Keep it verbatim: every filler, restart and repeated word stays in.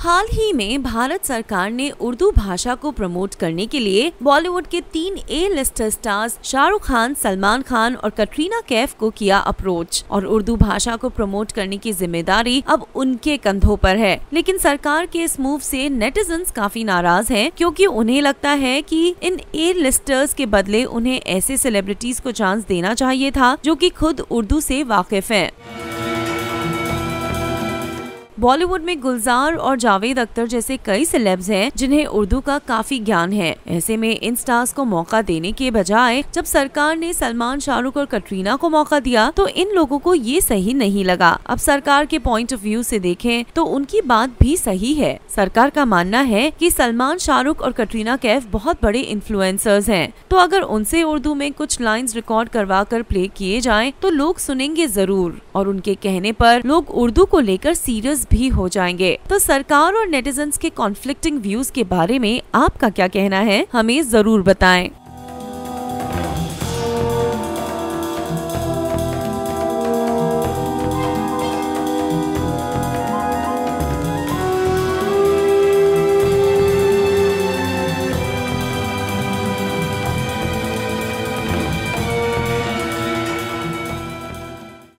हाल ही में भारत सरकार ने उर्दू भाषा को प्रमोट करने के लिए बॉलीवुड के तीन A lister stars Shahrukh Khan, Salman Khan और कटरीना कैफ को किया अप्रोच और उर्दू भाषा को प्रमोट करने की जिम्मेदारी अब उनके कंधों पर है। लेकिन सरकार के इस मूव से नेटिजन्स काफी नाराज हैं क्योंकि उन्हें लगता है कि इन ए लिस्टर्स के बदले उन्हें ऐसे सेलिब्रिटीज को चांस देना चाहिए था जो कि खुद उर्दू से वाकिफ हैं। बॉलीवुड में गुलजार और जावेद अख्तर जैसे कई सेलेब्स हैं जिन्हें उर्दू का काफी ज्ञान है। ऐसे में इन स्टार्स को मौका देने के बजाय जब सरकार ने सलमान, शाहरुख और कटरीना को मौका दिया तो इन लोगों को ये सही नहीं लगा। अब सरकार के पॉइंट ऑफ व्यू से देखें तो उनकी बात भी सही है। सरकार का मानना है कि सलमान, शाहरुख और कटरीना कैफ बहुत बड़े इन्फ्लुएंसर्स हैं, तो अगर उनसे उर्दू में कुछ लाइंस रिकॉर्ड करवा कर प्ले किए जाएं तो लोग सुनेंगे जरूर और उनके कहने पर लोग उर्दू को लेकर सीरियस भी हो जाएंगे। तो सरकार और नेटिजन्स के कॉन्फ्लिक्टिंग व्यूज के बारे में आपका क्या कहना है, हमें जरूर बताएं।